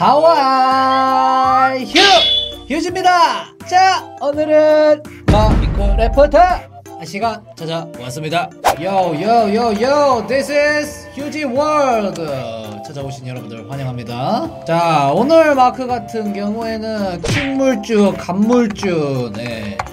하와이 휴지입니다. 자, 오늘은 마미코 레포터 아씨가 찾아왔습니다. Yo, this is 휴지 월드. 찾아오신 여러분들 환영합니다. 자, 오늘 마크 같은 경우에는 칡물주, 갑물주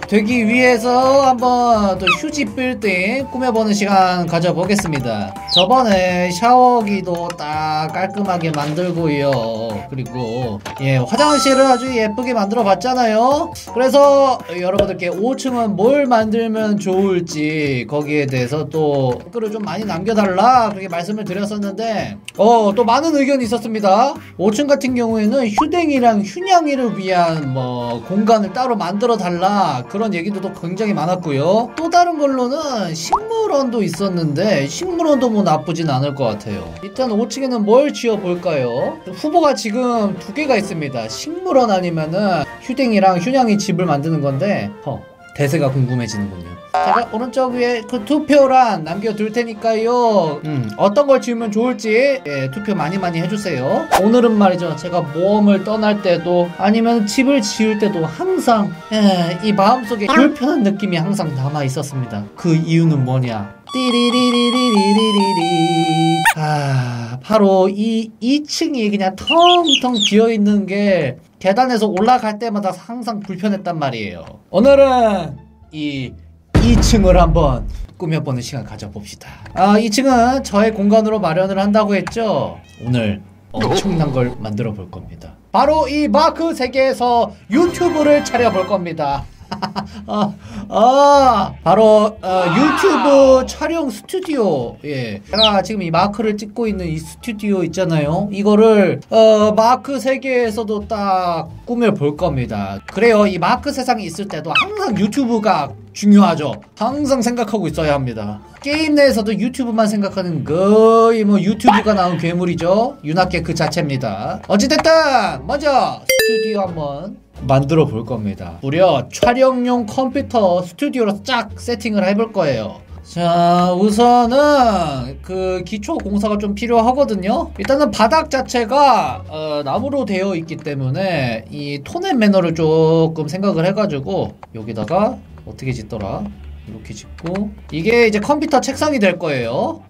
되기 위해서 한번 또 휴지 빌딩 꾸며보는 시간 가져보겠습니다. 저번에 샤워기도 딱 깔끔하게 만들고요. 그리고 화장실을 아주 예쁘게 만들어 봤잖아요. 그래서 여러분들께 5층은 뭘 만들면 좋을지 거기에 대해서 또 댓글을 좀 많이 남겨달라 그렇게 말씀을 드렸었는데 또 많은 의견이 있었습니다. 5층 같은 경우에는 휴댕이랑 휴냥이를 위한 공간을 따로 만들어 달라 그런 얘기도 또 굉장히 많았고요. 또 다른 걸로는 식물원도 있었는데 식물원도 뭐 나쁘진 않을 것 같아요. 일단 5층에는 뭘 지어볼까요? 후보가 지금 두 개가 있습니다. 식물원 아니면은 휴댕이랑 휴냥이 집을 만드는 건데 대세가 궁금해지는군요. 제가 오른쪽 위에 그 투표란 남겨둘 테니까요. 어떤 걸 지으면 좋을지 투표 많이 해주세요. 오늘은 말이죠, 제가 모험을 떠날 때도 아니면 집을 지을 때도 항상 이 마음속에 불편한 느낌이 항상 남아 있었습니다. 그 이유는 뭐냐? 띠리리리리리리리리. 바로 이 2층이 그냥 텅텅 비어있는 게 계단에서 올라갈 때마다 항상 불편했단 말이에요. 오늘은 이 2층을 한번 꾸며보는 시간 가져봅시다. 2층은 저의 공간으로 마련을 한다고 했죠. 오늘 엄청난 걸 만들어 볼 겁니다. 바로 이 마크 세계에서 유튜브를 차려볼 겁니다. 바로 유튜브 촬영 스튜디오. 제가 지금 이 마크를 찍고 있는 이 스튜디오 있잖아요. 이거를 마크 세계에서도 딱 꾸며볼 겁니다. 그래요, 이 마크 세상에 있을 때도 항상 유튜브가 중요하죠. 항상 생각하고 있어야 합니다. 게임 내에서도 유튜브만 생각하는 거의 유튜브가 나온 괴물이죠. 윤학계 그 자체입니다. 어찌됐든 먼저 스튜디오 한번 만들어 볼 겁니다. 무려 촬영용 컴퓨터 스튜디오로 쫙 세팅을 해볼 거예요. 자, 우선은 그 기초 공사가 좀 필요하거든요. 일단은 바닥 자체가 나무로 되어 있기 때문에 이 톤앤 매너를 조금 생각을 해가지고 여기다가 어떻게 짓더라? 이렇게 짓고 이게 이제 컴퓨터 책상이 될 거예요.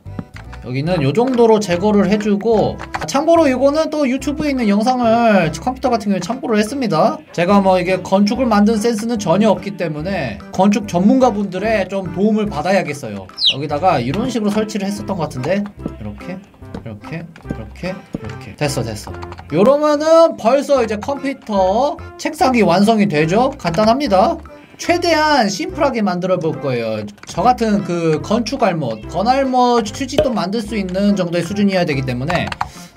여기는 요 정도로 제거를 해주고, 참고로 이거는 또 유튜브에 있는 영상을 컴퓨터 같은 경우에 참고를 했습니다. 제가 이게 건축을 만든 센스는 전혀 없기 때문에 건축 전문가분들의 좀 도움을 받아야겠어요. 여기다가 이런 식으로 설치를 했었던 것 같은데 이렇게 됐어. 요러면은 벌써 이제 컴퓨터 책상이 완성이 되죠? 간단합니다. 최대한 심플하게 만들어 볼 거예요. 저 같은 그 건축 알못, 건알못 휴지도 만들 수 있는 정도의 수준이어야 되기 때문에.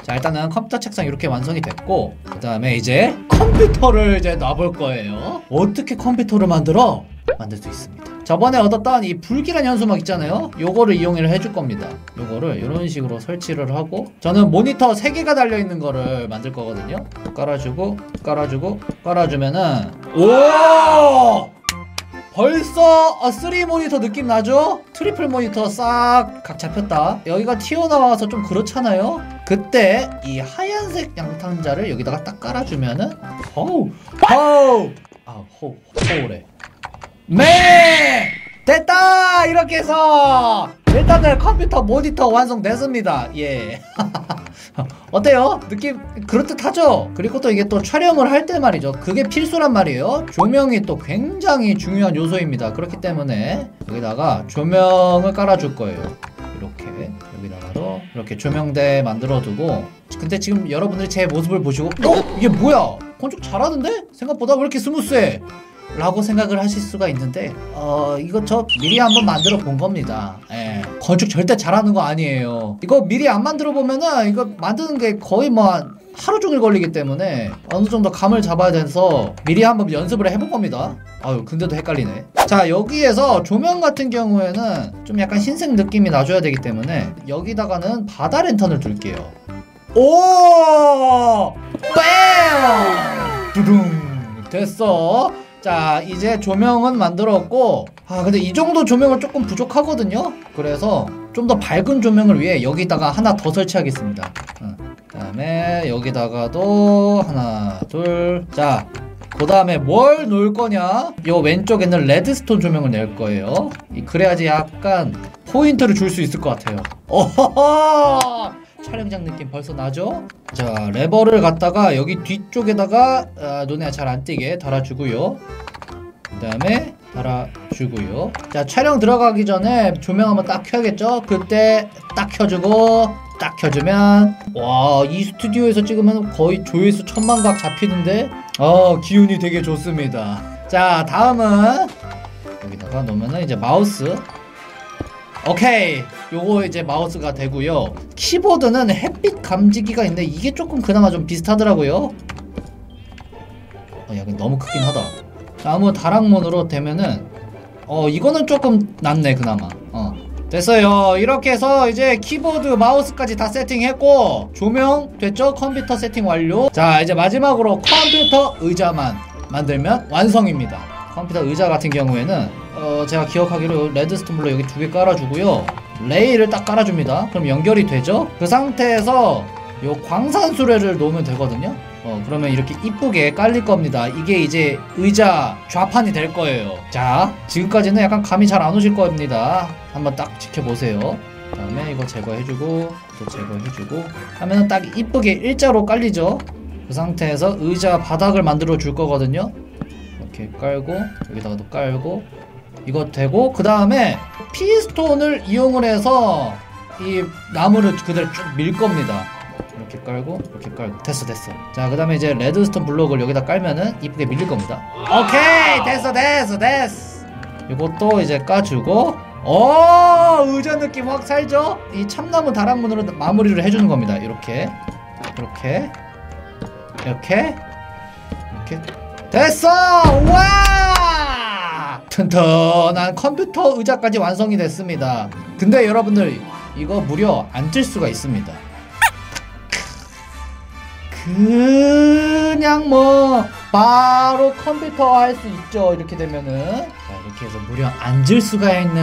자, 일단은 컴퓨터 책상 이렇게 완성이 됐고, 그 다음에 이제 컴퓨터를 이제 놔볼 거예요. 어떻게 컴퓨터를 만들어? 만들 수 있습니다. 저번에 얻었던 이 불길한 현수막 있잖아요. 요거를 이용을 해줄 겁니다. 요거를 이런 식으로 설치를 하고, 저는 모니터 3개가 달려있는 거를 만들 거거든요. 깔아주면은 오! 벌써 3 모니터 느낌 나죠? 트리플 모니터 싹 각 잡혔다. 여기가 튀어나와서 좀 그렇잖아요? 그때 이 하얀색 양탄자를 여기다가 딱 깔아주면은 됐다! 이렇게 해서 일단은 컴퓨터 모니터 완성됐습니다. 어때요? 느낌 그럴듯하죠? 그리고 또 이게 또 촬영을 할 때 말이죠, 그게 필수란 말이에요. 조명이 또 굉장히 중요한 요소입니다. 그렇기 때문에 여기다가 조명을 깔아줄 거예요. 이렇게 여기다가도 이렇게 조명대 만들어두고. 근데 지금 여러분들이 제 모습을 보시고 이게 뭐야? 건축 잘하는데? 생각보다 왜 이렇게 스무스해? 라고 생각을 하실 수가 있는데 이거 저 미리 한번 만들어 본 겁니다. 건축 절대 잘하는 거 아니에요. 이거 미리 안 만들어 보면은 이거 만드는 게 거의 하루 종일 걸리기 때문에 어느 정도 감을 잡아야 돼서 미리 한번 연습을 해본 겁니다. 근데도 헷갈리네. 자, 여기에서 조명 같은 경우에는 좀 약간 흰색 느낌이 나줘야 되기 때문에 여기다가는 바다 랜턴을 둘게요. 오! 뺨! 두둥! 됐어. 자, 이제 조명은 만들었고, 근데 이 정도 조명은 조금 부족하거든요. 그래서 좀 더 밝은 조명을 위해 여기다가 하나 더 설치하겠습니다. 그 다음에 여기다가도 하나 둘. 자, 그 다음에 뭘 놓을 거냐, 요 왼쪽에 있는 레드스톤 조명을 낼 거예요. 그래야지 약간 포인트를 줄 수 있을 것 같아요. 어허허! 촬영장 느낌 벌써 나죠? 자, 레버를 갖다가 여기 뒤쪽에다가 눈에 잘 안 띄게 달아주고요. 그 다음에 달아주고요. 자, 촬영 들어가기 전에 조명 한번 딱 켜야겠죠? 그때 딱 켜주고 딱 켜주면, 와, 이 스튜디오에서 찍으면 거의 조회수 1000만 각 잡히는데, 기운이 되게 좋습니다. 자, 다음은 여기다가 놓으면은 이제 마우스. 오케이, 요거 이제 마우스가 되고요. 키보드는 햇빛 감지기가 있는데 이게 조금 그나마 좀 비슷하더라고요. 야, 너무 크긴 하다. 나무 다락문으로 되면은 이거는 조금 낫네 그나마. 됐어요. 이렇게 해서 이제 키보드 마우스까지 다 세팅했고, 조명 됐죠? 컴퓨터 세팅 완료. 자, 이제 마지막으로 컴퓨터 의자만 만들면 완성입니다. 컴퓨터 의자 같은 경우에는 제가 기억하기로 레드스톤블러 여기 2개 깔아주고요, 레일을 딱 깔아줍니다. 그럼 연결이 되죠? 그 상태에서 요 광산수레를 놓으면 되거든요. 그러면 이렇게 이쁘게 깔릴 겁니다. 이게 이제 의자 좌판이 될 거예요. 자, 지금까지는 약간 감이 잘 안 오실 겁니다. 한번 딱 지켜보세요. 그 다음에 이거 제거해주고 또 제거해주고 하면은 딱 이쁘게 일자로 깔리죠. 그 상태에서 의자 바닥을 만들어 줄 거거든요. 이렇게 깔고 여기다가도 깔고 이거 되고, 그 다음에 피스톤을 이용을 해서 이 나무를 그대로 쭉 밀 겁니다. 이렇게 깔고 이렇게 깔고 됐어. 자, 그 다음에 이제 레드스톤 블록을 여기다 깔면은 이쁘게 밀릴 겁니다. 오케이, 됐어. 이것도 이제 까주고, 의자 느낌 확 살죠? 이 참나무 다락문으로 마무리를 해주는 겁니다. 이렇게 됐어. 우와, 튼튼한 컴퓨터 의자까지 완성이 됐습니다. 근데 여러분들, 이거 무려 안 뜰 수가 있습니다. 그냥 뭐 바로 컴퓨터 할 수 있죠, 이렇게 되면은. 자, 이렇게 해서 무려 앉을 수가 있는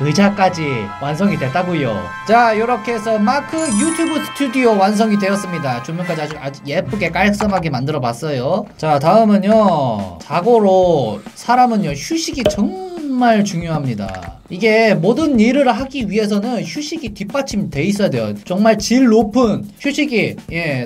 의자까지 완성이 됐다고요. 자, 이렇게 해서 마크 유튜브 스튜디오 완성이 되었습니다. 조명까지 아주 예쁘게 깔끔하게 만들어 봤어요. 자, 다음은요, 자고로 사람은요 휴식이 정말 중요합니다. 이게 모든 일을 하기 위해서는 휴식이 뒷받침돼 있어야 돼요. 정말 질 높은 휴식이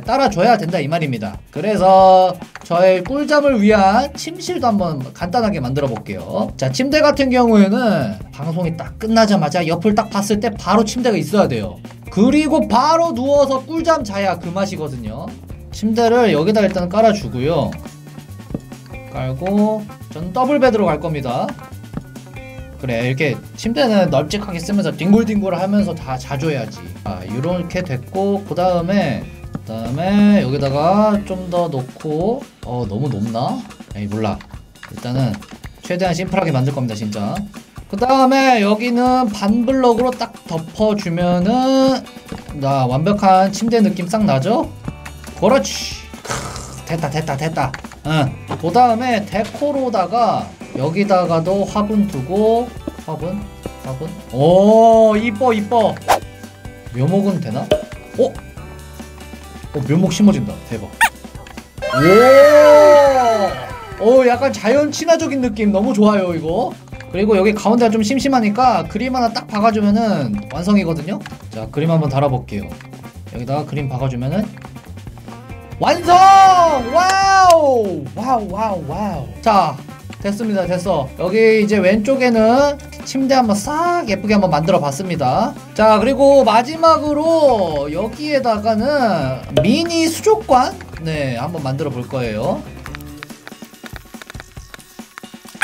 따라줘야 된다 이 말입니다. 그래서 저의 꿀잠을 위한 침실도 한번 간단하게 만들어 볼게요. 자, 침대 같은 경우에는 방송이 딱 끝나자마자 옆을 딱 봤을 때 바로 침대가 있어야 돼요. 그리고 바로 누워서 꿀잠 자야 그 맛이거든요. 침대를 여기다 일단 깔아주고요, 깔고 저는 더블베드로 갈 겁니다. 그래, 이렇게 침대는 널찍하게 쓰면서 뒹굴뒹굴 하면서 다 자줘야지. 아, 요렇게 됐고, 그 다음에 여기다가 좀 더 놓고, 너무 높나? 에이, 몰라. 일단은 최대한 심플하게 만들 겁니다 진짜. 그 다음에 여기는 반블럭으로 딱 덮어주면은 나 완벽한 침대 느낌 싹 나죠? 그렇지. 크, 됐다. 응. 그 다음에 데코로다가 여기다가도 화분 두고, 화분. 오, 이뻐. 묘목은 되나? 묘목 심어진다. 대박. 오, 약간 자연 친화적인 느낌 너무 좋아요 이거. 그리고 여기 가운데가 좀 심심하니까 그림 하나 딱 박아주면은 완성이거든요. 자, 그림 한번 달아볼게요. 여기다가 그림 박아주면은 완성! 와우. 자, 됐습니다. 됐어. 여기 이제 왼쪽에는 침대 한번 싹 예쁘게 한번 만들어 봤습니다. 자, 그리고 마지막으로 여기에다가는 미니 수족관 한번 만들어 볼 거예요.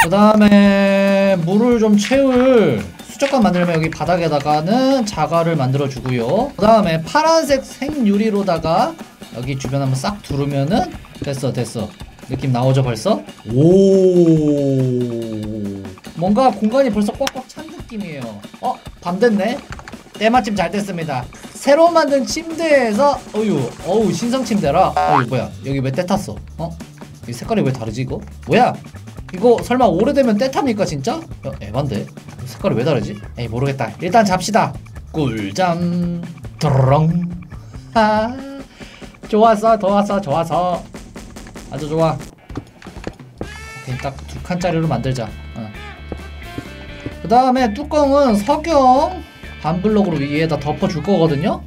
그 다음에 물을 좀 채울 수족관 만들면 여기 바닥에다가는 자갈을 만들어 주고요, 그 다음에 파란색 생유리로다가 여기 주변 한번 싹 두르면은 됐어. 느낌 나오죠 벌써? 오, 뭔가 공간이 벌써 꽉꽉 찬 느낌이에요. 밤 됐네? 때마침 잘 됐습니다. 새로 만든 침대에서 어우 신상 침대라. 뭐야, 여기 왜 때 탔어? 이 색깔이 왜 다르지 이거? 뭐야? 이거 설마 오래되면 때 탑니까 진짜? 야, 에반데? 색깔이 왜 다르지? 에이, 모르겠다. 일단 잡시다. 꿀잠. 드렁. 좋았어, 좋았어, 좋았어. 아주 좋아. 오케이, 딱 두 칸짜리로 만들자. 어. 그 다음에 뚜껑은 석영 반블록으로 위에다 덮어줄 거거든요?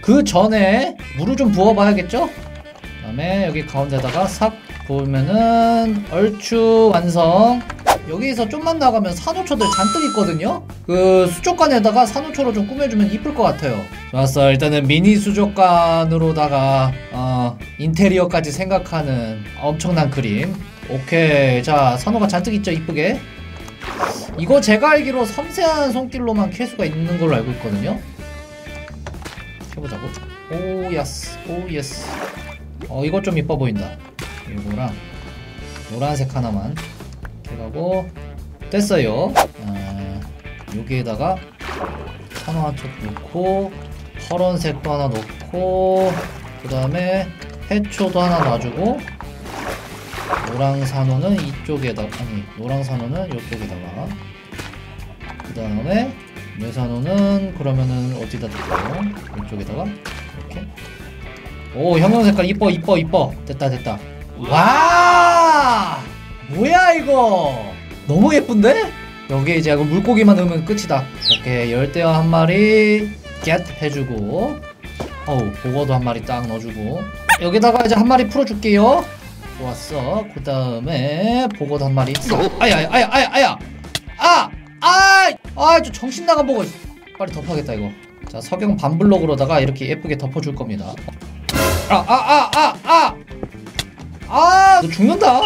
그 전에 물을 좀 부어봐야겠죠? 그 다음에 여기 가운데다가 싹 부으면은 얼추 완성. 여기에서 좀만 나가면 산호초들 잔뜩 있거든요? 그 수족관에다가 산호초로 좀 꾸며주면 이쁠 것 같아요. 좋았어. 일단은 미니 수족관으로다가 인테리어까지 생각하는 엄청난 그림. 오케이. 자, 산호가 잔뜩 있죠? 이쁘게. 이거 제가 알기로 섬세한 손길로만 캘 수가 있는 걸로 알고 있거든요? 해보자고. 오, 야스. 오, 예스. 이거 좀 이뻐 보인다. 이거랑 노란색 하나만. 하고 됐어요. 여기에다가 산호 한 쪽 놓고 파란색도 하나 놓고 그 다음에 해초도 하나 놔주고 노랑 산호는 이쪽에다가 아니 노랑 산호는 이쪽에다가 그 다음에 뇌산호는 그러면은 어디다 놓을까요? 이쪽에다가 이렇게. 오, 형형색깔 이뻐 이뻐 이뻐. 됐다 됐다. 와, 뭐야 이거 너무 예쁜데? 여기에 이제 물고기만 넣으면 끝이다. 오케이, 열대어 한 마리 겟 해주고 어우 보거도 한 마리 딱 넣어주고 여기다가 이제 한 마리 풀어줄게요. 좋았어. 그 다음에 보거도 한 마리. 아야 아야 아야 아야 아! 아! 아! 저 정신 나간 보거 빨리 덮어야겠다 이거. 자, 석영 반블록으로다가 이렇게 예쁘게 덮어줄 겁니다. 너 죽는다.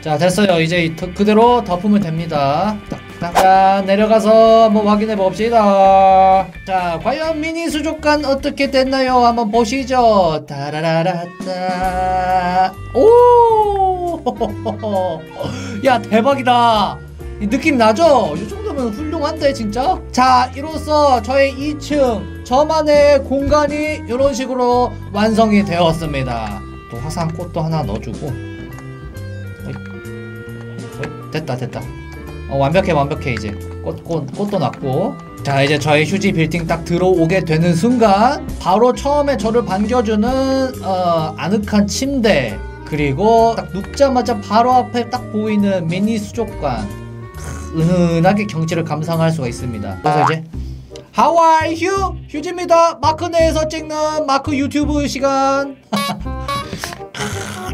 자, 됐어요. 이제 그대로 덮으면 됩니다. 자, 내려가서 한번 확인해 봅시다. 자, 과연 미니 수족관 어떻게 됐나요? 한번 보시죠. 따라라라따. 오! 야, 대박이다. 이 느낌 나죠? 이 정도면 훌륭한데 진짜? 자, 이로써 저의 2층 저만의 공간이 이런 식으로 완성이 되었습니다. 또 화산꽃도 하나 넣어주고 됐다 됐다. 완벽해 완벽해. 이제 꽃도 났고. 자, 이제 저의 휴지 빌딩 딱 들어오게 되는 순간 바로 처음에 저를 반겨주는 아늑한 침대, 그리고 딱 눕자마자 바로 앞에 딱 보이는 미니 수족관. 은은하게 경치를 감상할 수가 있습니다. 그래서 이제 How are you? 휴지입니다. 마크 내에서 찍는 마크 유튜브 시간.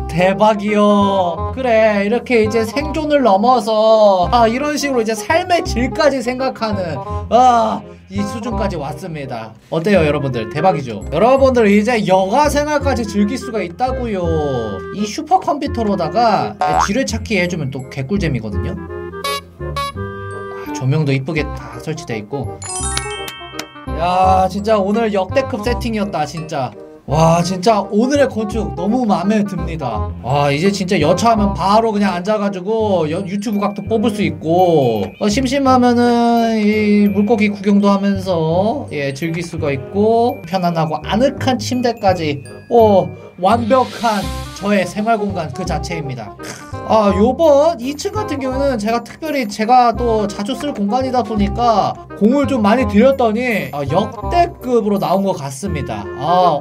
대박이요. 그래, 이렇게 이제 생존을 넘어서 이런 식으로 이제 삶의 질까지 생각하는 이 수준까지 왔습니다. 어때요 여러분들? 대박이죠? 여러분들 이제 여가 생활까지 즐길 수가 있다고요. 이 슈퍼컴퓨터로다가 지뢰찾기 해주면 또 개꿀잼이거든요. 조명도 이쁘게 다 설치되어 있고. 야, 진짜 오늘 역대급 세팅이었다 진짜. 와, 진짜 오늘의 건축 너무 마음에 듭니다. 와, 이제 진짜 여차하면 바로 그냥 앉아가지고 유튜브 각도 뽑을 수 있고, 심심하면은 이 물고기 구경도 하면서 예 즐길 수가 있고, 편안하고 아늑한 침대까지. 오, 완벽한 저의 생활공간 그 자체입니다. 요번 2층 같은 경우는 제가 특별히 제가 또 자주 쓸 공간이다 보니까 공을 좀 많이 들였더니 역대급으로 나온 것 같습니다.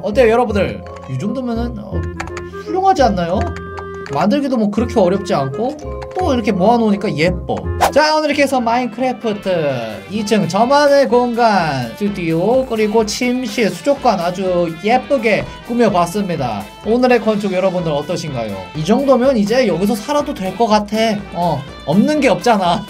어때요 여러분들? 이 정도면은 훌륭하지 않나요? 만들기도 뭐 그렇게 어렵지 않고 또 이렇게 모아놓으니까 예뻐. 자, 오늘 이렇게 해서 마인크래프트 2층 저만의 공간, 스튜디오, 그리고 침실, 수족관 아주 예쁘게 꾸며봤습니다. 오늘의 건축 여러분들 어떠신가요? 이 정도면 이제 여기서 살아도 될 것 같아. 없는 게 없잖아.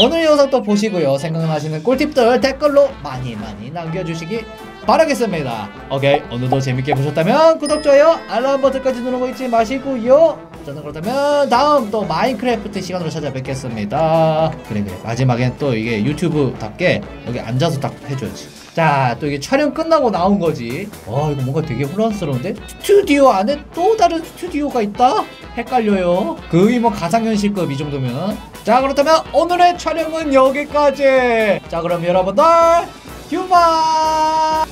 오늘 영상도 보시고요, 생각나시는 꿀팁들 댓글로 많이 많이 남겨주시기 바라겠습니다. 오케이, 오늘도 재밌게 보셨다면 구독, 좋아요, 알람 버튼까지 누르고 잊지 마시고요. 저는 그렇다면 다음 또 마인크래프트 시간으로 찾아뵙겠습니다. 그래, 마지막엔 또 이게 유튜브답게 여기 앉아서 딱 해줘야지. 자, 또 이게 촬영 끝나고 나온 거지. 와, 이거 뭔가 되게 혼란스러운데? 스튜디오 안에 또 다른 스튜디오가 있다? 헷갈려요. 거의 뭐 가상현실급 이 정도면. 자, 그렇다면 오늘의 촬영은 여기까지. 자, 그럼 여러분들 휴바!